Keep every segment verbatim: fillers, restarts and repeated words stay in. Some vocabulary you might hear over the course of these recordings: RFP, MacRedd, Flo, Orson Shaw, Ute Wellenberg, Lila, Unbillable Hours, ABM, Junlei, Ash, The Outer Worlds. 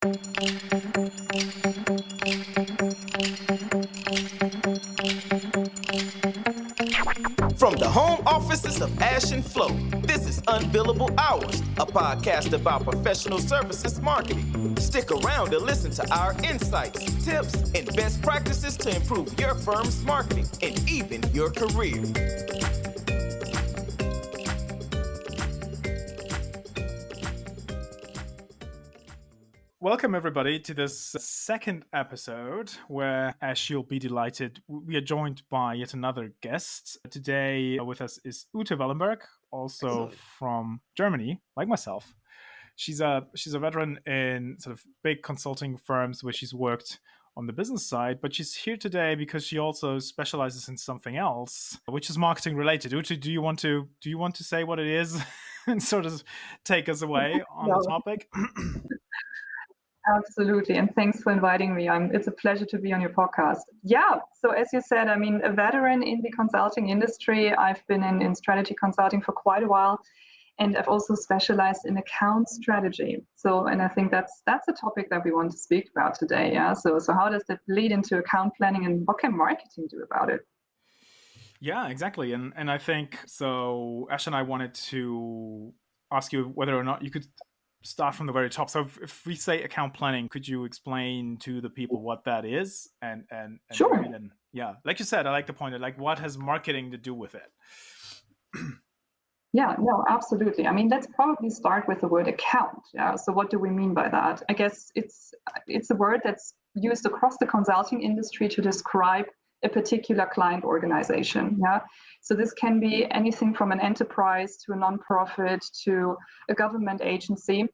From the home offices of Ash and Flo, this is Unbillable Hours, a podcast about professional services marketing. Stick around to listen to our insights, tips, and best practices to improve your firm's marketing and even your career. Welcome, everybody, to this second episode where, as you'll be delighted, we are joined by yet another guest. Today with us is Ute Wellenberg, also Hello. From Germany, like myself. She's a she's a veteran in sort of big consulting firms where she's worked on the business side, but she's here today because she also specializes in something else, which is marketing related. Ute, do you want to do you want to say what it is and sort of take us away on no. the topic? Absolutely. And thanks for inviting me. I'm, it's a pleasure to be on your podcast. Yeah. So as you said, I mean, a veteran in the consulting industry. I've been in, in strategy consulting for quite a while. And I've also specialized in account strategy. So, and I think that's that's a topic that we want to speak about today. Yeah. So, so how does that lead into account planning and what can marketing do about it? Yeah, exactly. And, and I think, so Ash and I wanted to ask you whether or not you could start from the very top. So if, if we say account planning, could you explain to the people what that is? And and, and sure. And, yeah, like you said, I like the point of like, what has marketing to do with it? Yeah, no, absolutely. I mean, let's probably start with the word account. Yeah. So what do we mean by that? I guess it's it's a word that's used across the consulting industry to describe a particular client organization. Yeah. So this can be anything from an enterprise to a nonprofit to a government agency.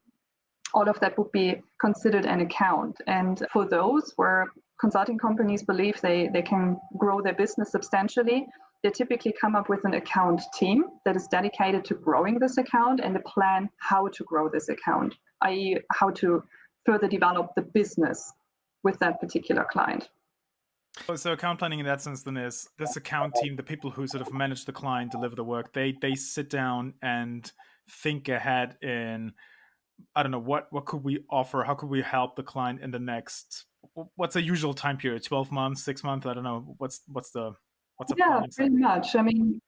All of that would be considered an account. And for those where consulting companies believe they, they can grow their business substantially, they typically come up with an account team that is dedicated to growing this account and a plan how to grow this account, that is how to further develop the business with that particular client. So account planning in that sense then is this account team, the people who sort of manage the client, deliver the work, they they sit down and think ahead in, I don't know, what, what could we offer? How could we help the client in the next, what's a usual time period? twelve months, six months? I don't know. What's, what's the, what's the Yeah, pretty much. I mean,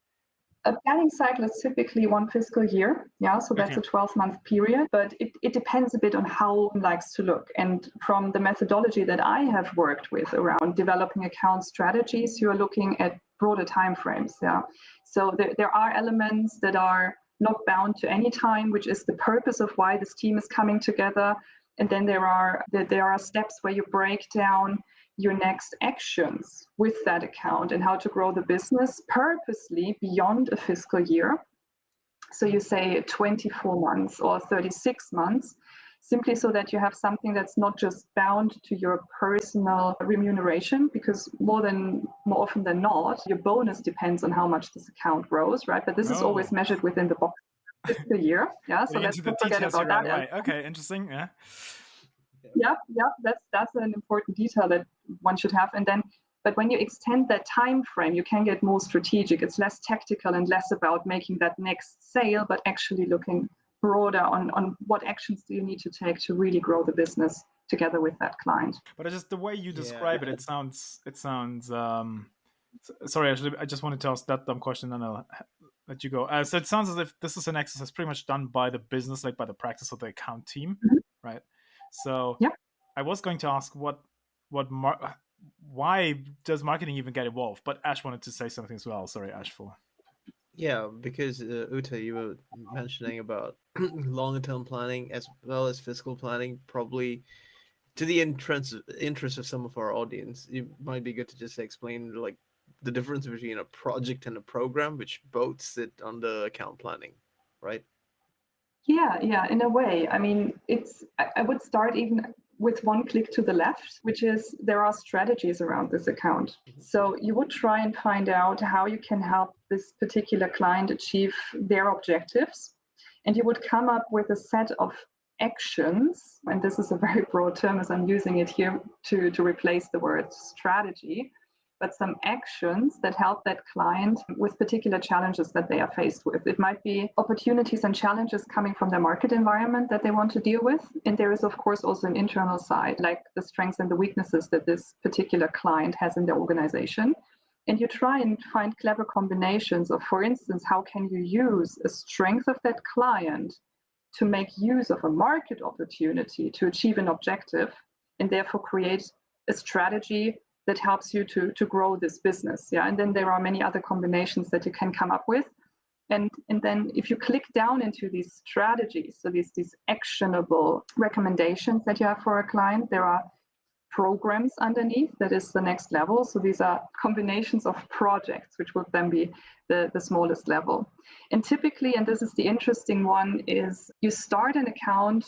a planning cycle is typically one fiscal year. Yeah. So that's okay. a twelve month period, but it, it depends a bit on how one likes to look. And from the methodology that I have worked with around developing account strategies, you're looking at broader timeframes. Yeah. So there, there are elements that are not bound to any time, which is the purpose of why this team is coming together. And then there are, there are steps where you break down your next actions with that account and how to grow the business purposely beyond a fiscal year. So you say twenty-four months or thirty-six months, simply so that you have something that's not just bound to your personal remuneration, because more than more often than not, your bonus depends on how much this account grows, right? But this oh. is always measured within the box fiscal year. Yeah. So let's not forget about that. Right. Okay, interesting. Yeah. Yeah, yeah, that's that's an important detail that one should have. And then, but when you extend that time frame, you can get more strategic. It's less tactical and less about making that next sale, but actually looking broader on, on what actions do you need to take to really grow the business together with that client. But just the way you describe yeah. it, it sounds it sounds. Um, sorry, I just wanted to ask that dumb question, and I'll let you go. Uh, so it sounds as if this is an exercise pretty much done by the business, like by the practice of the account team, mm-hmm. right? So yeah. I was going to ask what, what, mar- why does marketing even get involved? But Ash wanted to say something as well. Sorry, Ash, for. Yeah, because uh, Ute, you were mentioning about long-term planning as well as fiscal planning, probably to the interest interest of some of our audience. It might be good to just explain like the difference between a project and a program, which both sit under account planning, right? Yeah, yeah, in a way. I mean, it's, I would start even with one click to the left, which is there are strategies around this account. So you would try and find out how you can help this particular client achieve their objectives. And you would come up with a set of actions. And this is a very broad term as I'm using it here to, to replace the word strategy. but some actions that help that client with particular challenges that they are faced with. It might be opportunities and challenges coming from their market environment that they want to deal with. And there is, of course, also an internal side, like the strengths and the weaknesses that this particular client has in their organization. And you try and find clever combinations of, for instance, how can you use a strength of that client to make use of a market opportunity to achieve an objective and therefore create a strategy that helps you to, to grow this business. Yeah. And then there are many other combinations that you can come up with. And, and then if you click down into these strategies, so these, these actionable recommendations that you have for a client, there are programs underneath. That is the next level. So these are combinations of projects, which would then be the, the smallest level. And typically, and this is the interesting one, is you start an account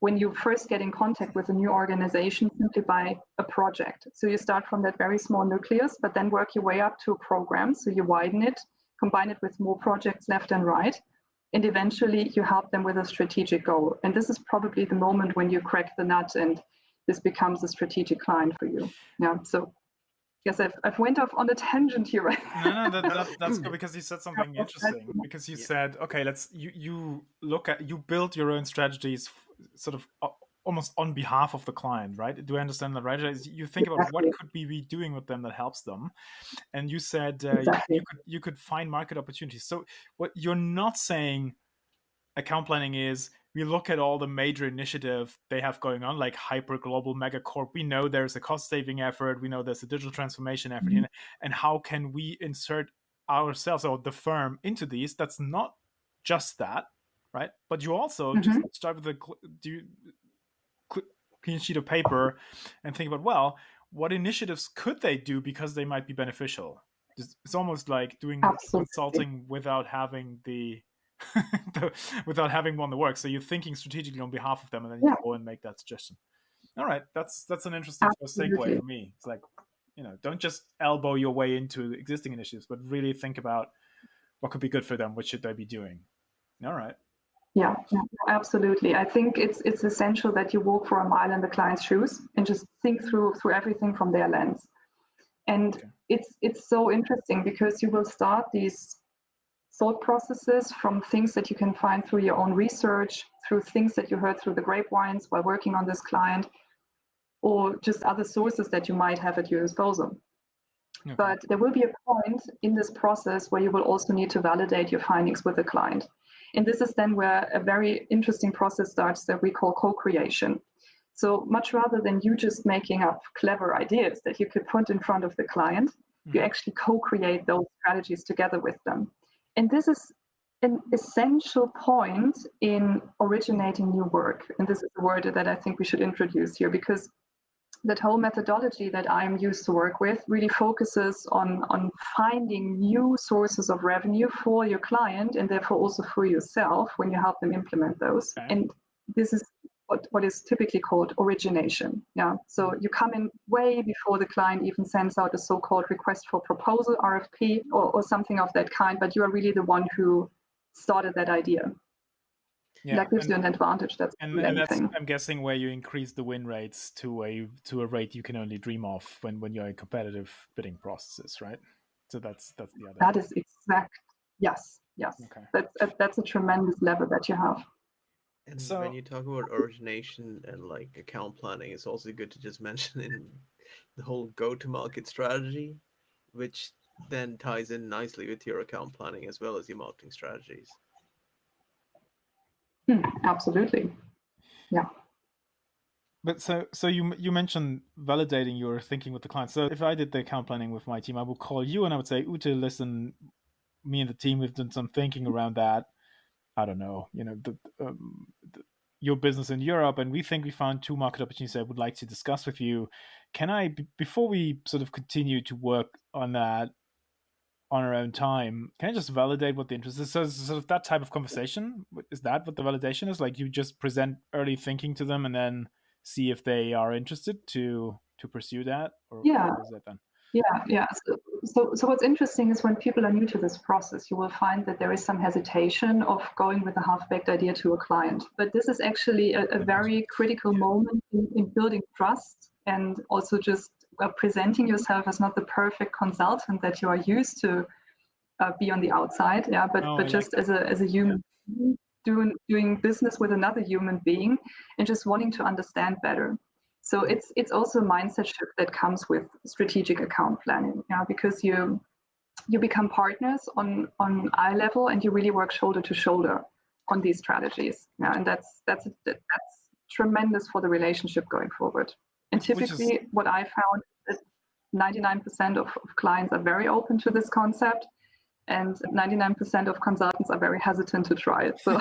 when you first get in contact with a new organization simply by a project. So you start from that very small nucleus, but then work your way up to a program. So you widen it, combine it with more projects left and right, and eventually you help them with a strategic goal. And this is probably the moment when you crack the nut and this becomes a strategic client for you. Yeah. So yes, I've, I've went off on a tangent here. Right? No, no, that, that, that's good because you said something interesting because you yeah. said, okay, let's, you, you look at, you build your own strategies sort of uh, almost on behalf of the client, right? Do I understand that right? You think exactly. about what could we be doing with them that helps them, and you said uh, exactly. you, you could you could find market opportunities. So what you're not saying, account planning is we look at all the major initiative they have going on, like hyper global megacorp. We know there's a cost saving effort. We know there's a digital transformation effort, mm-hmm. and how can we insert ourselves or the firm into these? That's not just that. Right, but you also mm-hmm. just start with a do you, clean sheet of paper and think about, well, what initiatives could they do because they might be beneficial? It's almost like doing Absolutely. consulting without having the, the without having one that works. So you're thinking strategically on behalf of them, and then you yeah. go and make that suggestion. All right, that's that's an interesting Absolutely. segue for me. It's like, you know, don't just elbow your way into existing initiatives, but really think about what could be good for them. What should they be doing? All right. Yeah, absolutely. I think it's it's essential that you walk for a mile in the client's shoes and just think through through everything from their lens. And okay. it's it's so interesting because you will start these thought processes from things that you can find through your own research, through things that you heard through the grapevines while working on this client, or just other sources that you might have at your disposal. Okay. But there will be a point in this process where you will also need to validate your findings with the client. And this is then where a very interesting process starts that we call co-creation. So much rather than you just making up clever ideas that you could put in front of the client, mm-hmm. you actually co-create those strategies together with them. And this is an essential point in originating new work. And this is a word that I think we should introduce here, because that whole methodology that I'm used to work with really focuses on, on finding new sources of revenue for your client and therefore also for yourself when you help them implement those. Okay. And this is what, what is typically called origination. Yeah. So you come in way before the client even sends out a so-called request for proposal, R F P, or, or something of that kind, but you are really the one who started that idea. Yeah, that gives and, you an advantage. That's and, and that's, I'm guessing, where you increase the win rates to a to a rate you can only dream of when when you're in competitive bidding processes, right? So that's that's the other. That is exact. Yes, yes. Okay. That's a, that's a tremendous level that you have. And so when you talk about origination and like account planning, it's also good to just mention in the whole go-to-market strategy, which then ties in nicely with your account planning as well as your marketing strategies. Absolutely. Yeah. But so so you you mentioned validating your thinking with the client. So if I did the account planning with my team, I would call you and I would say, Ute, listen, me and the team, we've done some thinking around that. I don't know, you know, the, um, the, your business in Europe, and we think we found two market opportunities I would like to discuss with you. Can I, before we sort of continue to work on that on our own time, can I just validate what the interest is? So it's sort of that type of conversation. Is that what the validation is? Like you just present early thinking to them and then see if they are interested to to pursue that? Or yeah. What is that then? Yeah, yeah. So, so, so what's interesting is when people are new to this process, you will find that there is some hesitation of going with a half-baked idea to a client. But this is actually a, a very critical moment in, in building trust and also just are presenting yourself as not the perfect consultant that you are used to uh, be on the outside, yeah, but oh, but I just like as a as a human being, doing doing business with another human being and just wanting to understand better. So it's it's also a mindset shift that comes with strategic account planning, yeah, because you you become partners on on eye level and you really work shoulder to shoulder on these strategies, yeah, and that's that's that's tremendous for the relationship going forward. And typically, is... what I found is ninety-nine percent of, of clients are very open to this concept, and ninety-nine percent of consultants are very hesitant to try it. So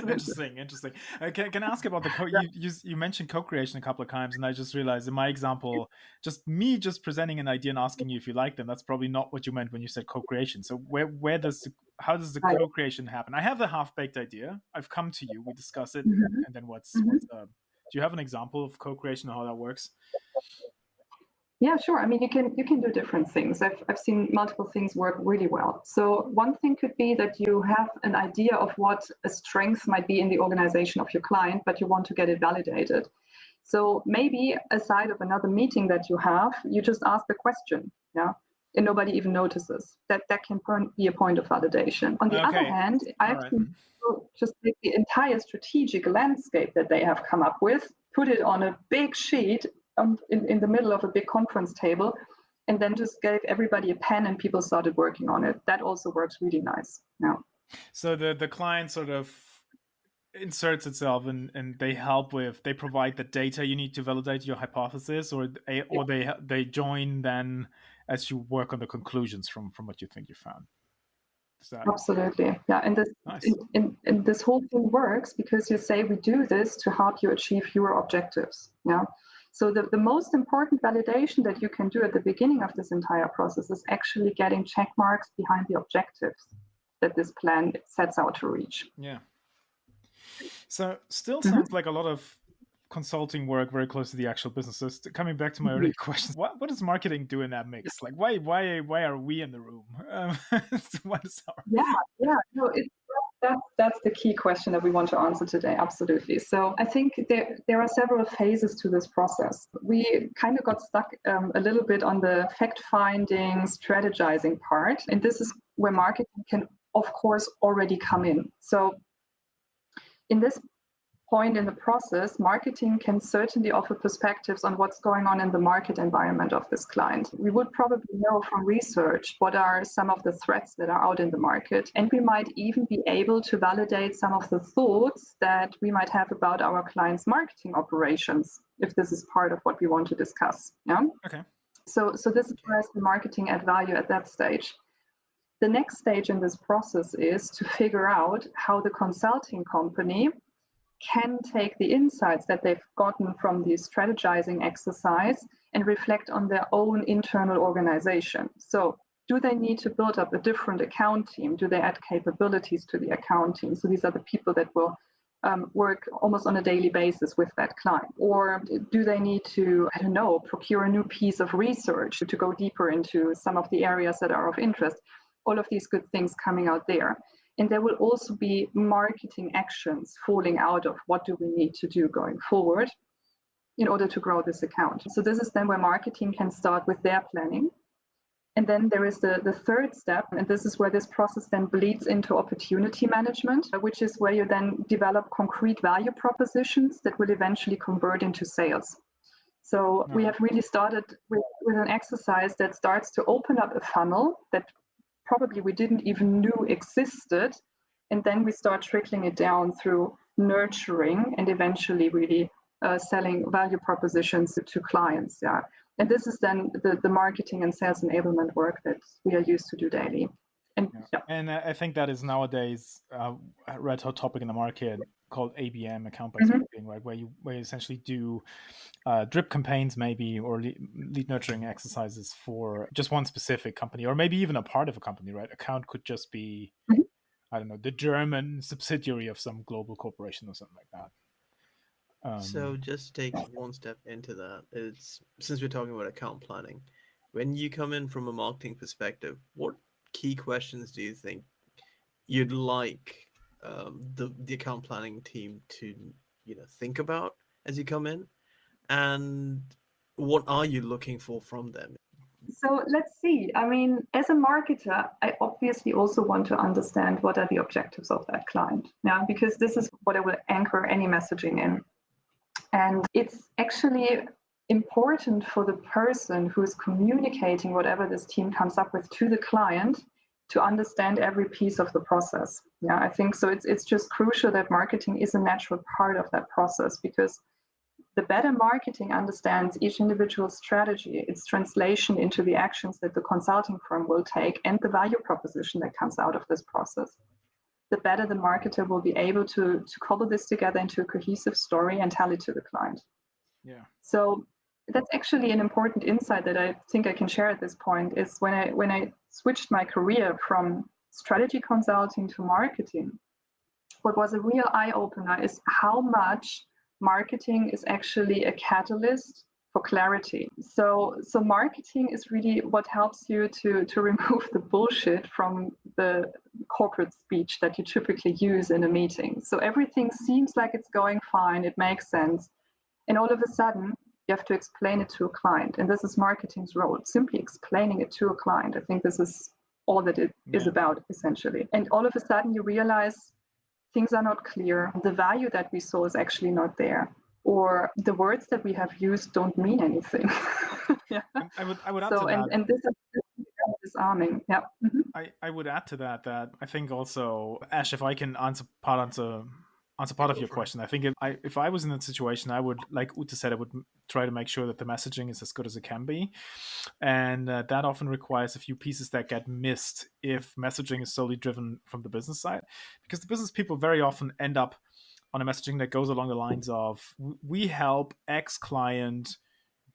interesting, interesting. Uh, can, can I ask about the co yeah. you, you, you mentioned co-creation a couple of times, and I just realized in my example, just me just presenting an idea and asking you if you like them, that's probably not what you meant when you said co-creation. So where where does the, how does the co-creation happen? I have the half-baked idea. I've come to you. We discuss it, mm-hmm. and then what's mm-hmm. what's uh, do you have an example of co-creation and how that works? Yeah, sure. I mean, you can you can do different things. I've I've seen multiple things work really well. So one thing could be that you have an idea of what a strength might be in the organization of your client, but you want to get it validated. So maybe aside of another meeting that you have, you just ask the question, yeah, and nobody even notices. That that can be a point of validation. On the okay. other hand, I've right. seen people just take the entire strategic landscape that they have come up with, put it on a big sheet Um, in, in the middle of a big conference table, and then just gave everybody a pen and people started working on it. That also works really nice now. So the, the client sort of inserts itself and, and they help with, they provide the data you need to validate your hypothesis, or they, or they, they join then as you work on the conclusions from, from what you think you found. That... Absolutely. Yeah. And this, nice. in, in, in this whole thing works because you say, we do this to help you achieve your objectives. Yeah. So the, the most important validation that you can do at the beginning of this entire process is actually getting check marks behind the objectives that this plan sets out to reach. Yeah. So still mm-hmm. sounds like a lot of consulting work very close to the actual business. So coming back to my earlier question, what, what does marketing do in that mix? Like why why why are we in the room? Um, what is our... Yeah, yeah. No, it's That, that's the key question that we want to answer today, absolutely. So I think there, there are several phases to this process. We kind of got stuck um, a little bit on the fact-finding, strategizing part, and this is where marketing can, of course, already come in. So in this point in the process, marketing can certainly offer perspectives on what's going on in the market environment of this client. We would probably know from research what are some of the threats that are out in the market, and we might even be able to validate some of the thoughts that we might have about our clients' marketing operations, if this is part of what we want to discuss. Yeah? Okay. So, so this is where the marketing adds value at that stage. The next stage in this process is to figure out how the consulting company can take the insights that they've gotten from the strategizing exercise and reflect on their own internal organization. So do they need to build up a different account team? Do they add capabilities to the account team? So these are the people that will um, work almost on a daily basis with that client. Or do they need to, I don't know, procure a new piece of research to go deeper into some of the areas that are of interest? All of these good things coming out there. And there will also be marketing actions falling out of what do we need to do going forward in order to grow this account. So this is then where marketing can start with their planning. And then there is the, the third step, and this is where this process then bleeds into opportunity management, which is where you then develop concrete value propositions that will eventually convert into sales. So yeah. we have really started with, with an exercise that starts to open up a funnel that probably we didn't even know existed, and then we start trickling it down through nurturing and eventually really uh, selling value propositions to clients. Yeah, and this is then the, the marketing and sales enablement work that we are used to do daily. And yeah. Yeah. And I think that is nowadays uh, a red hot topic in the market called A B M, account-based mm-hmm. marketing, right? Where you where you essentially do uh, drip campaigns, maybe, or lead, lead nurturing exercises for just one specific company, or maybe even a part of a company, right? Account could just be, mm-hmm. I don't know, the German subsidiary of some global corporation or something like that. Um, so just take one step into that. It's since we're talking about account planning, when you come in from a marketing perspective, what key questions do you think you'd like um, the, the account planning team to, you know, think about as you come in? And what are you looking for from them? So let's see. I mean, as a marketer, I obviously also want to understand what are the objectives of that client. Now, because this is what I will anchor any messaging in. And it's actually important for the person who is communicating whatever this team comes up with to the client to understand every piece of the process. Yeah, I think so. It's, it's just crucial that marketing is a natural part of that process, because the better marketing understands each individual strategy, its translation into the actions that the consulting firm will take, and the value proposition that comes out of this process, the better the marketer will be able to, to cobble this together into a cohesive story and tell it to the client. Yeah. So that's actually an important insight that I think I can share at this point, is when I when I switched my career from strategy consulting to marketing, what was a real eye-opener is how much marketing is actually a catalyst for clarity. So, so marketing is really what helps you to, to remove the bullshit from the corporate speech that you typically use in a meeting. So everything seems like it's going fine, it makes sense. And all of a sudden, you have to explain it to a client. And this is marketing's role, simply explaining it to a client. I think this is all that it yeah. is about, essentially. And all of a sudden, you realize things are not clear. The value that we saw is actually not there, or the words that we have used don't mean anything. yeah. I would, I would add so, to that. And, and this is disarming. Yeah. Mm-hmm. I, I would add to that that I think also, Ash, if I can answer part onto answer part of your question, I think if I if I was in that situation, I would, like Ute said, I would try to make sure that the messaging is as good as it can be, and uh, that often requires a few pieces that get missed if messaging is solely driven from the business side, because the business people very often end up on a messaging that goes along the lines of, we help X client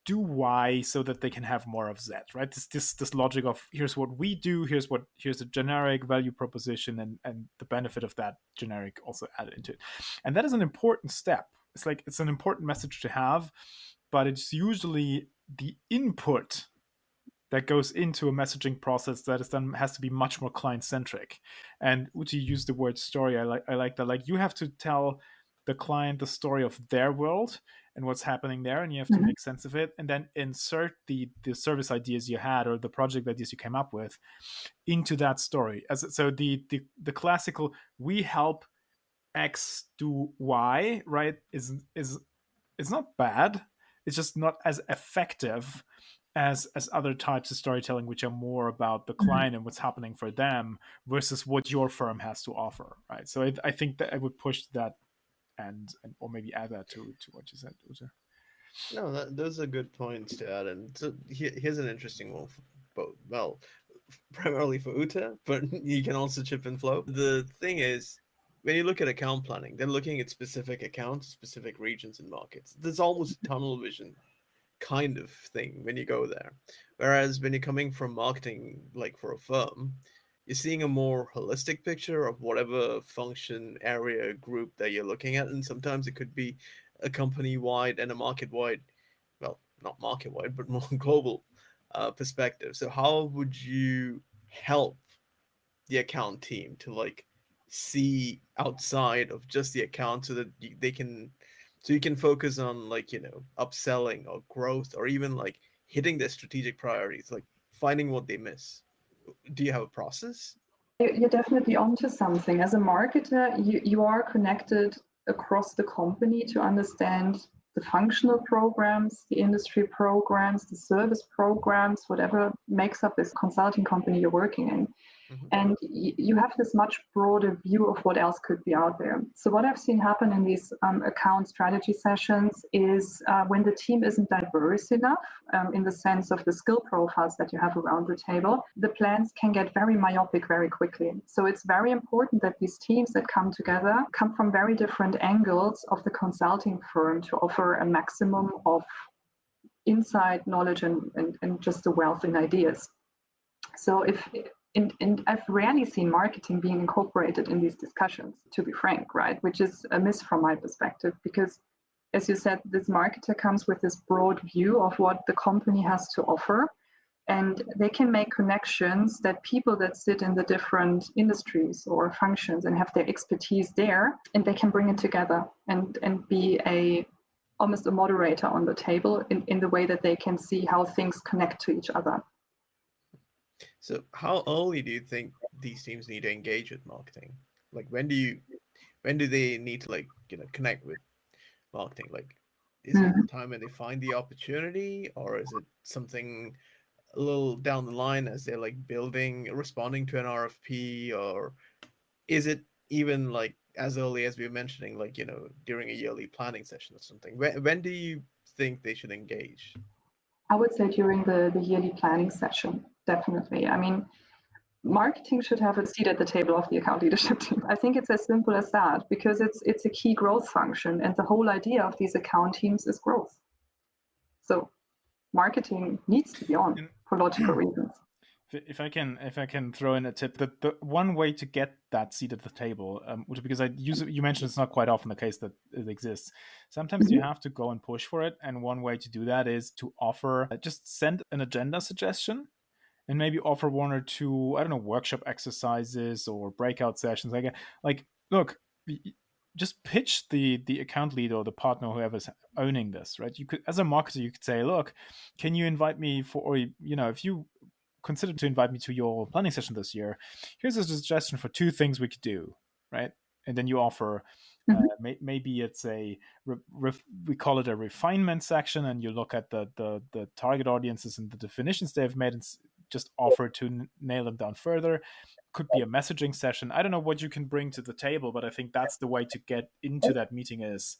do Y so that they can have more of Z, right? This this this logic of, here's what we do, here's what here's the generic value proposition, and and the benefit of that generic also added into it. And that is an important step. It's like, it's an important message to have, but it's usually the input that goes into a messaging process that is then has to be much more client-centric. And Ute used the word story. I like I like that. Like, you have to tell the client the story of their world and what's happening there, and you have to mm-hmm. make sense of it, and then insert the the service ideas you had or the project ideas you came up with into that story. As so the the, the classical, we help X do Y, right, is is it's not bad, it's just not as effective as as other types of storytelling, which are more about the client mm-hmm. and what's happening for them versus what your firm has to offer, right? So I, I think that I would push that. And, and or maybe add that to, to what you said, Ute. No, that, those are good points to add. And so here, here's an interesting one, for, well, primarily for Ute, but you can also chip in Flo. The thing is, when you look at account planning, they're looking at specific accounts, specific regions and markets. There's almost tunnel vision kind of thing when you go there. Whereas when you're coming from marketing, like for a firm, you're seeing a more holistic picture of whatever function, area, group that you're looking at. And sometimes it could be a company-wide and a market-wide, well, not market-wide, but more global uh, perspective. So how would you help the account team to like see outside of just the account so that you, they can, so you can focus on like, you know, upselling or growth, or even like hitting their strategic priorities, like finding what they miss? Do you have a process? You're definitely onto something. As a marketer, you, you are connected across the company to understand the functional programs, the industry programs, the service programs, whatever makes up this consulting company you're working in. Mm-hmm. And y- you have this much broader view of what else could be out there. So what I've seen happen in these um, account strategy sessions is uh, when the team isn't diverse enough um, in the sense of the skill profiles that you have around the table, the plans can get very myopic very quickly. So it's very important that these teams that come together come from very different angles of the consulting firm to offer a maximum of insight, knowledge, and, and, and just a wealth in ideas. So if... And, and I've rarely seen marketing being incorporated in these discussions, to be frank, right? Which is a miss from my perspective, because as you said, this marketer comes with this broad view of what the company has to offer, and they can make connections that people that sit in the different industries or functions and have their expertise there, and they can bring it together and, and be a almost a moderator on the table in, in the way that they can see how things connect to each other. So how early do you think these teams need to engage with marketing? Like when do you, when do they need to like, you know, connect with marketing? Like is mm-hmm. it the time when they find the opportunity, or is it something a little down the line as they're like building, responding to an R F P, or is it even like as early as we were mentioning, like, you know, during a yearly planning session or something? When, when do you think they should engage? I would say during the, the yearly planning session, definitely. I mean, marketing should have a seat at the table of the account leadership team. I think it's as simple as that, because it's it's a key growth function, and the whole idea of these account teams is growth. So marketing needs to be on for logical reasons. If I can, if I can throw in a tip, that the one way to get that seat at the table, um, which because I use you mentioned it's not quite often the case that it exists. Sometimes mm-hmm. you have to go and push for it, and one way to do that is to offer, uh, just send an agenda suggestion, and maybe offer one or two, I don't know, workshop exercises or breakout sessions. Like, like look, just pitch the the account leader or the partner, whoever's owning this, right? You could, as a marketer, you could say, look, can you invite me for, or you know, if you consider to invite me to your planning session this year, here's a suggestion for two things we could do, right? And then you offer, mm-hmm. uh, may, maybe it's a, re, ref, we call it a refinement section, and you look at the, the, the target audiences and the definitions they've made and just offer to n- nail them down further. Could be a messaging session. I don't know what you can bring to the table, but I think that's the way to get into that meeting is,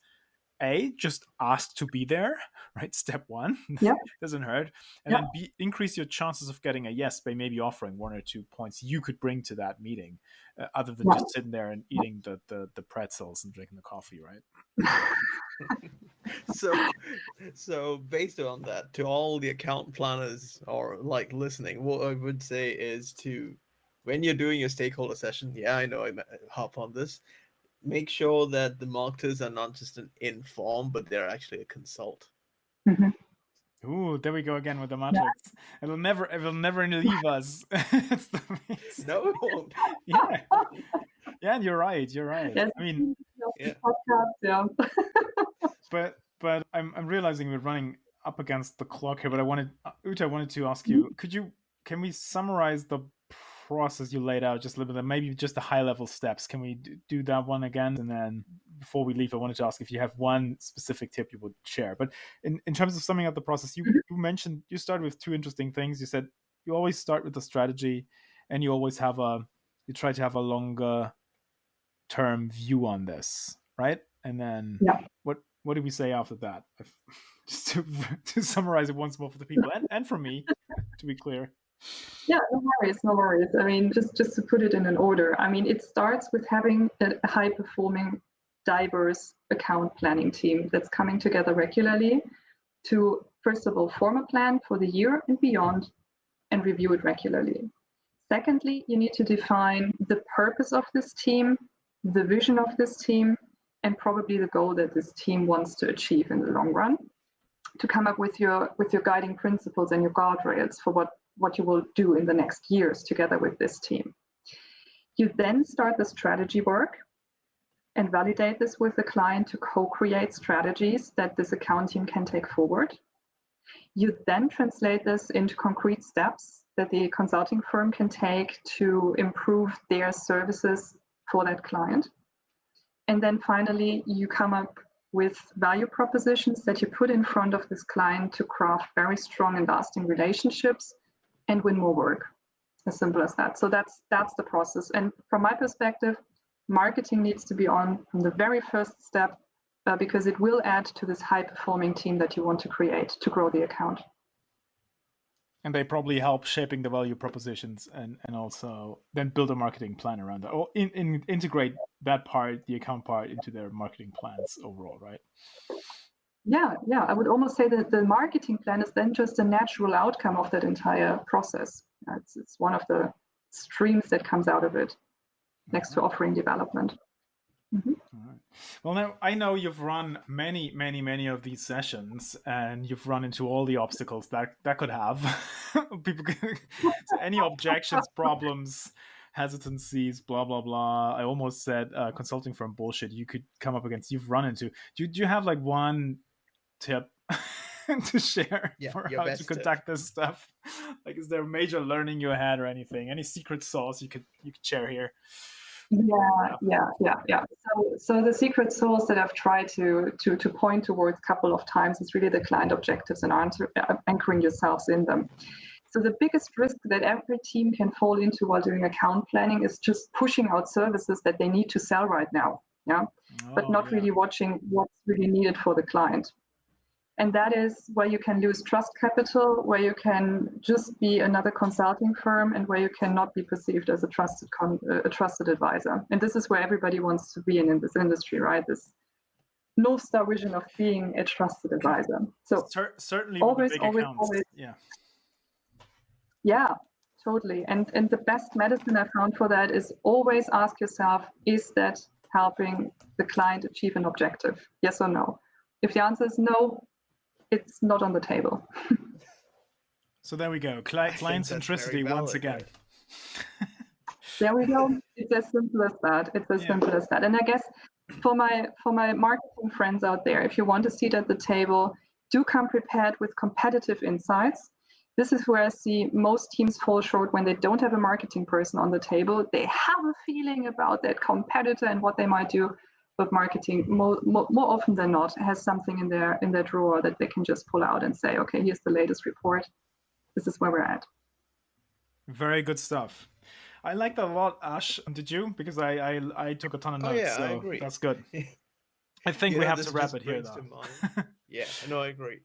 A, just ask to be there, right? Step one, yeah. Doesn't hurt. And yeah. then B, increase your chances of getting a yes by maybe offering one or two points you could bring to that meeting, uh, other than yeah. just sitting there and eating the, the, the pretzels and drinking the coffee, right? so, so based on that, to all the account planners or like listening, what I would say is to, when you're doing your stakeholder session, yeah, I know I hop on this, make sure that the marketers are not just an inform, but they're actually a consult. Mm-hmm. Ooh, there we go again with the matrix. Yeah. It'll never, it'll never leave us. No. Yeah. Yeah, you're right. You're right. Yes. I mean, yeah. but but I'm I'm realizing we're running up against the clock here. But I wanted Ute, I wanted to ask you, could you can we summarize the process you laid out just a little bit, maybe just the high level steps? Can we do that one again? And then before we leave, I wanted to ask if you have one specific tip you would share. But in, in terms of summing up the process, you, you mentioned you started with two interesting things. You said you always start with the strategy, and you always have a you try to have a longer term view on this, right? And then yeah. what what did we say after that? Just to, to summarize it once more for the people and, and for me, to be clear. Yeah, no worries, no worries. I mean, just, just to put it in an order, I mean, it starts with having a high-performing, diverse account planning team that's coming together regularly to, first of all, form a plan for the year and beyond and review it regularly. Secondly, you need to define the purpose of this team, the vision of this team, and probably the goal that this team wants to achieve in the long run, to come up with your with your guiding principles and your guardrails for what what you will do in the next years together with this team. You then start the strategy work and validate this with the client to co-create strategies that this account team can take forward. You then translate this into concrete steps that the consulting firm can take to improve their services for that client. And then finally, you come up with value propositions that you put in front of this client to craft very strong and lasting relationships and win more work. As simple as that. So that's that's the process. And from my perspective, marketing needs to be on from the very first step uh, because it will add to this high-performing team that you want to create to grow the account. And they probably help shaping the value propositions and, and also then build a marketing plan around that, or in, in, integrate that part, the account part, into their marketing plans overall, right? Yeah, yeah. I would almost say that the marketing plan is then just a natural outcome of that entire process. It's, it's one of the streams that comes out of it, next to offering development. Mm-hmm. All right. Well, now I know you've run many, many, many of these sessions, and you've run into all the obstacles that that could have. People, could, so any objections, problems, hesitancies, blah blah blah. I almost said uh, consulting firm bullshit. You could come up against. You've run into. Do, do you have like one tip to share yeah, for how to conduct tip. this stuff? Like, is there a major learning you had or anything? Any secret sauce you could you could share here? Yeah, yeah, yeah, yeah. So, so the secret sauce that I've tried to to to point towards a couple of times is really the client objectives and answer, uh, anchoring yourselves in them. So the biggest risk that every team can fall into while doing account planning is just pushing out services that they need to sell right now, yeah, oh, but not yeah. really watching what's really needed for the client. And that is where you can lose trust capital, where you can just be another consulting firm, and where you cannot be perceived as a trusted con a trusted advisor. And this is where everybody wants to be in, in this industry, right? This North Star vision of being a trusted advisor. So Cer certainly always, with the big always, accounts. always, yeah, yeah, totally. And and the best medicine I found for that is always ask yourself: is that helping the client achieve an objective? Yes or no? If the answer is no, it's not on the table. So there we go. Cli client centricity once again. There we go. It's as simple as that. It's as yeah. simple as that. And I guess for my for my marketing friends out there, if you want a seat at the table, do come prepared with competitive insights. This is where I see most teams fall short when they don't have a marketing person on the table. They have a feeling about that competitor and what they might do. But marketing, more, more often than not, has something in their in their drawer that they can just pull out and say, okay, here's the latest report. This is where we're at. Very good stuff. I liked that a lot, Ash. Did you? Because I I, I took a ton of notes. Oh, yeah, so I agree. That's good. I think yeah, we have to wrap it here, though. Yeah, no, I agree.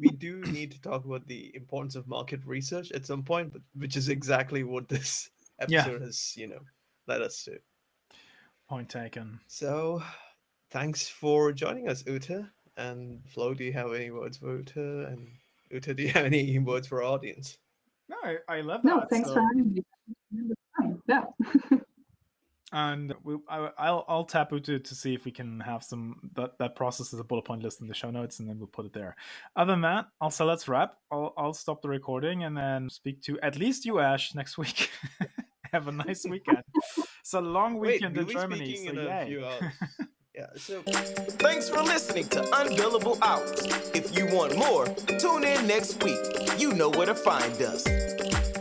We do need to talk about the importance of market research at some point, but which is exactly what this episode yeah. has, you know, led us to. Point taken. So, thanks for joining us, Ute. And Flo, do you have any words for Ute? And Ute, do you have any words for our audience? No, I, I love that. No, thanks so. for having me. Yeah. And we, I, I'll I'll tap Ute to see if we can have some that that process as a bullet point list in the show notes, and then we'll put it there. Other than that, also let's wrap. I'll I'll stop the recording and then speak to at least you, Ash, next week. Have a nice weekend. It's a long weekend Wait, in Germany. So in a few hours. Yeah, so. Thanks for listening to Unbillable Hours. If you want more, tune in next week. You know where to find us.